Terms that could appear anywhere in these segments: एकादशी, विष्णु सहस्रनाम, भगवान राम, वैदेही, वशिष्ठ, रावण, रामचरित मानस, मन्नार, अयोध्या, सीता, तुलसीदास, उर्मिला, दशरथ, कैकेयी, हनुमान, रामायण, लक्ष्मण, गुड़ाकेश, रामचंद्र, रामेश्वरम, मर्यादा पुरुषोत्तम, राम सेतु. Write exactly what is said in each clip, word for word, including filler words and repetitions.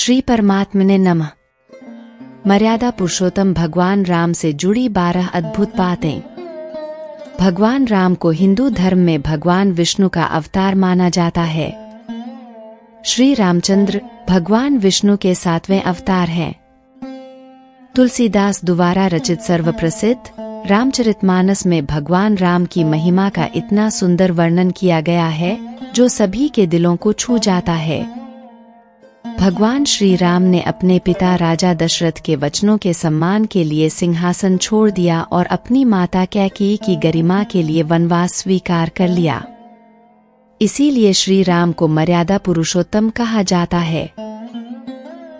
श्री परमात्मने नमः। मर्यादा पुरुषोत्तम भगवान राम से जुड़ी बारह अद्भुत बातें। भगवान राम को हिंदू धर्म में भगवान विष्णु का अवतार माना जाता है। श्री रामचंद्र भगवान विष्णु के सातवें अवतार हैं। तुलसीदास द्वारा रचित सर्वप्रसिद्ध रामचरित मानस में भगवान राम की महिमा का इतना सुंदर वर्णन किया गया है जो सभी के दिलों को छू जाता है। भगवान श्री राम ने अपने पिता राजा दशरथ के वचनों के सम्मान के लिए सिंहासन छोड़ दिया और अपनी माता कैकेयी की गरिमा के लिए वनवास स्वीकार कर लिया। इसीलिए श्री राम को मर्यादा पुरुषोत्तम कहा जाता है।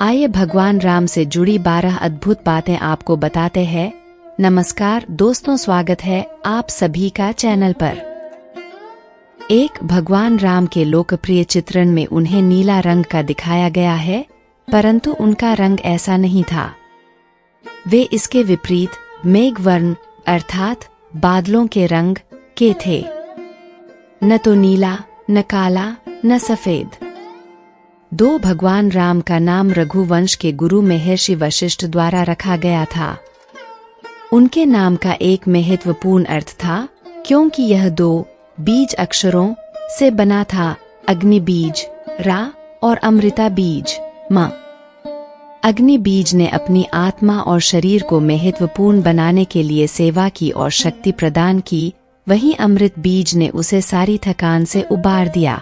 आइए भगवान राम से जुड़ी बारह अद्भुत बातें आपको बताते हैं। नमस्कार दोस्तों, स्वागत है आप सभी का चैनल पर। एक, भगवान राम के लोकप्रिय चित्रण में उन्हें नीला रंग का दिखाया गया है, परंतु उनका रंग ऐसा नहीं था। वे इसके विपरीत मेघवर्ण अर्थात बादलों के रंग के थे। न तो नीला, न काला, न सफेद। दो, भगवान राम का नाम रघुवंश के गुरु महर्षि वशिष्ठ द्वारा रखा गया था। उनके नाम का एक महत्वपूर्ण अर्थ था, क्योंकि यह दो बीज अक्षरों से बना था, अग्नि बीज रा और अमृता बीज मा। अग्नि बीज ने अपनी आत्मा और शरीर को महत्वपूर्ण बनाने के लिए सेवा की और शक्ति प्रदान की, वहीं अमृत बीज ने उसे सारी थकान से उबार दिया।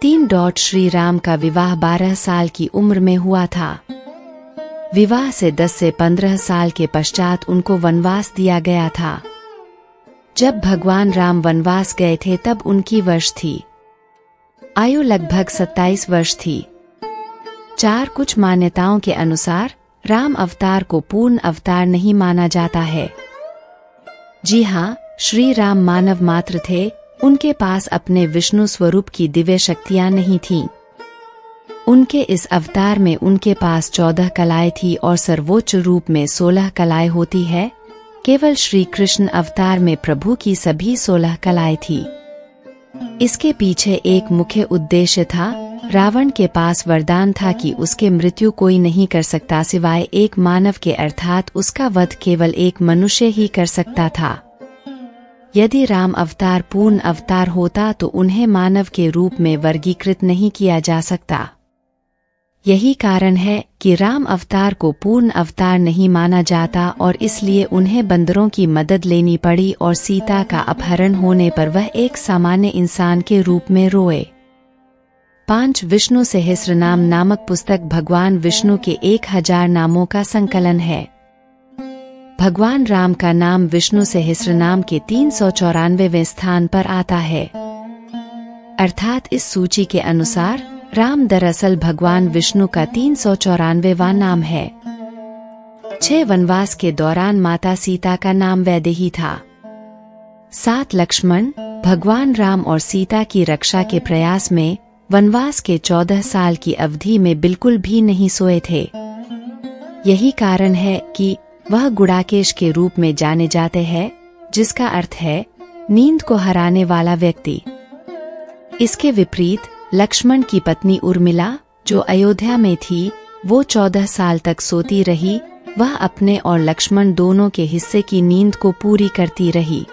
तीन डॉट, श्री राम का विवाह बारह साल की उम्र में हुआ था। विवाह से दस से पंद्रह साल के पश्चात उनको वनवास दिया गया था। जब भगवान राम वनवास गए थे तब उनकी वर्ष थी आयु लगभग सत्ताईस वर्ष थी। चार, कुछ मान्यताओं के अनुसार राम अवतार को पूर्ण अवतार नहीं माना जाता है। जी हाँ, श्री राम मानव मात्र थे, उनके पास अपने विष्णु स्वरूप की दिव्य शक्तियां नहीं थीं। उनके इस अवतार में उनके पास चौदह कलाएं थी और सर्वोच्च रूप में सोलह कलाएं होती है। केवल श्री कृष्ण अवतार में प्रभु की सभी सोलह कलाएं थी। इसके पीछे एक मुख्य उद्देश्य था। रावण के पास वरदान था कि उसके मृत्यु कोई नहीं कर सकता सिवाय एक मानव के, अर्थात उसका वध केवल एक मनुष्य ही कर सकता था। यदि राम अवतार पूर्ण अवतार होता तो उन्हें मानव के रूप में वर्गीकृत नहीं किया जा सकता। यही कारण है कि राम अवतार को पूर्ण अवतार नहीं माना जाता और इसलिए उन्हें बंदरों की मदद लेनी पड़ी और सीता का अपहरण होने पर वह एक सामान्य इंसान के रूप में रोए। पांच, विष्णु सहस्रनाम नामक पुस्तक भगवान विष्णु के एक हजार नामों का संकलन है। भगवान राम का नाम विष्णु सहस्रनाम के तीन सौ चौरानवेवें स्थान पर आता है। अर्थात इस सूची के अनुसार राम दरअसल भगवान विष्णु का तीन सौ चौरानवेवां नाम है। छह, वनवास के दौरान माता सीता का नाम वैदेही था। सात, लक्ष्मण भगवान राम और सीता की रक्षा के प्रयास में वनवास के चौदह साल की अवधि में बिल्कुल भी नहीं सोए थे। यही कारण है कि वह गुड़ाकेश के रूप में जाने जाते हैं, जिसका अर्थ है नींद को हराने वाला व्यक्ति। इसके विपरीत लक्ष्मण की पत्नी उर्मिला, जो अयोध्या में थी, वो चौदह साल तक सोती रही। वह अपने और लक्ष्मण दोनों के हिस्से की नींद को पूरी करती रही।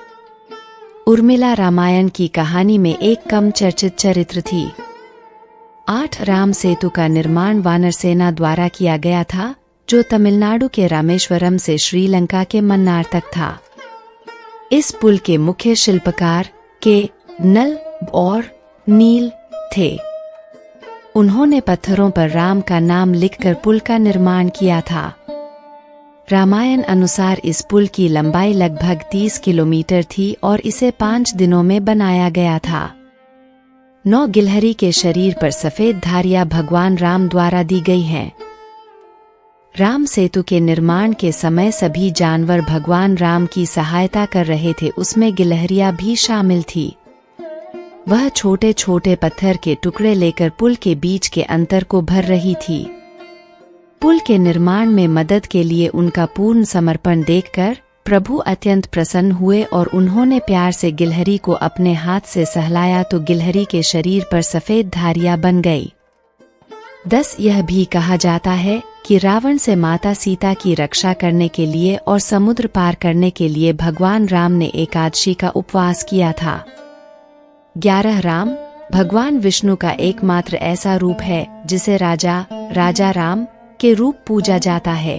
उर्मिला रामायण की कहानी में एक कम चर्चित चरित्र थी। आठ, राम सेतु का निर्माण वानर सेना द्वारा किया गया था, जो तमिलनाडु के रामेश्वरम से श्रीलंका के मन्नार तक था। इस पुल के मुख्य शिल्पकार के नल और नील थे। उन्होंने पत्थरों पर राम का नाम लिखकर पुल का निर्माण किया था। रामायण अनुसार इस पुल की लंबाई लगभग तीस किलोमीटर थी और इसे पांच दिनों में बनाया गया था। नौ, गिलहरी के शरीर पर सफेद धारियां भगवान राम द्वारा दी गई हैं। राम सेतु के निर्माण के समय सभी जानवर भगवान राम की सहायता कर रहे थे, उसमें गिलहरियां भी शामिल थी। वह छोटे छोटे पत्थर के टुकड़े लेकर पुल के बीच के अंतर को भर रही थी। पुल के निर्माण में मदद के लिए उनका पूर्ण समर्पण देखकर प्रभु अत्यंत प्रसन्न हुए और उन्होंने प्यार से गिलहरी को अपने हाथ से सहलाया तो गिलहरी के शरीर पर सफेद धारियां बन गई। दस यह भी कहा जाता है कि रावण से माता सीता की रक्षा करने के लिए और समुद्र पार करने के लिए भगवान राम ने एकादशी का उपवास किया था। ग्यारह राम भगवान विष्णु का एकमात्र ऐसा रूप है जिसे राजा राजा राम के रूप पूजा जाता है।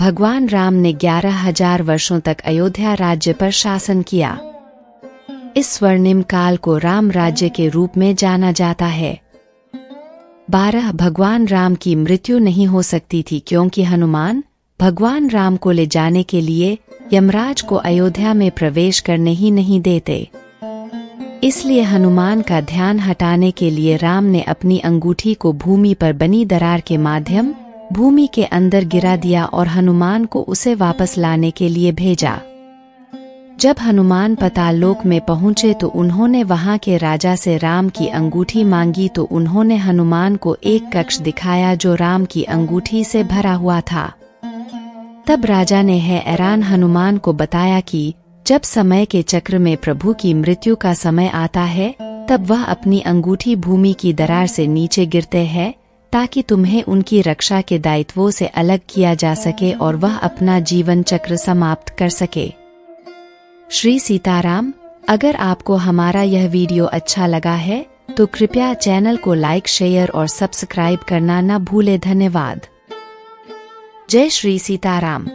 भगवान राम ने ग्यारह हजार वर्षों तक अयोध्या राज्य पर शासन किया। इस स्वर्णिम काल को राम राज्य के रूप में जाना जाता है। बारह भगवान राम की मृत्यु नहीं हो सकती थी क्योंकि हनुमान भगवान राम को ले जाने के लिए यमराज को अयोध्या में प्रवेश करने ही नहीं देते। इसलिए हनुमान का ध्यान हटाने के लिए राम ने अपनी अंगूठी को भूमि पर बनी दरार के माध्यम भूमि के अंदर गिरा दिया और हनुमान को उसे वापस लाने के लिए भेजा। जब हनुमान पतालोक में पहुंचे तो उन्होंने वहां के राजा से राम की अंगूठी मांगी तो उन्होंने हनुमान को एक कक्ष दिखाया जो राम की अंगूठी से भरा हुआ था। तब राजा ने हैरान हनुमान को बताया कि जब समय के चक्र में प्रभु की मृत्यु का समय आता है तब वह अपनी अंगूठी भूमि की दरार से नीचे गिरते हैं ताकि तुम्हें उनकी रक्षा के दायित्वों से अलग किया जा सके और वह अपना जीवन चक्र समाप्त कर सके। श्री सीताराम, अगर आपको हमारा यह वीडियो अच्छा लगा है तो कृपया चैनल को लाइक, शेयर और सब्सक्राइब करना न भूले। धन्यवाद। जय श्री सीताराम।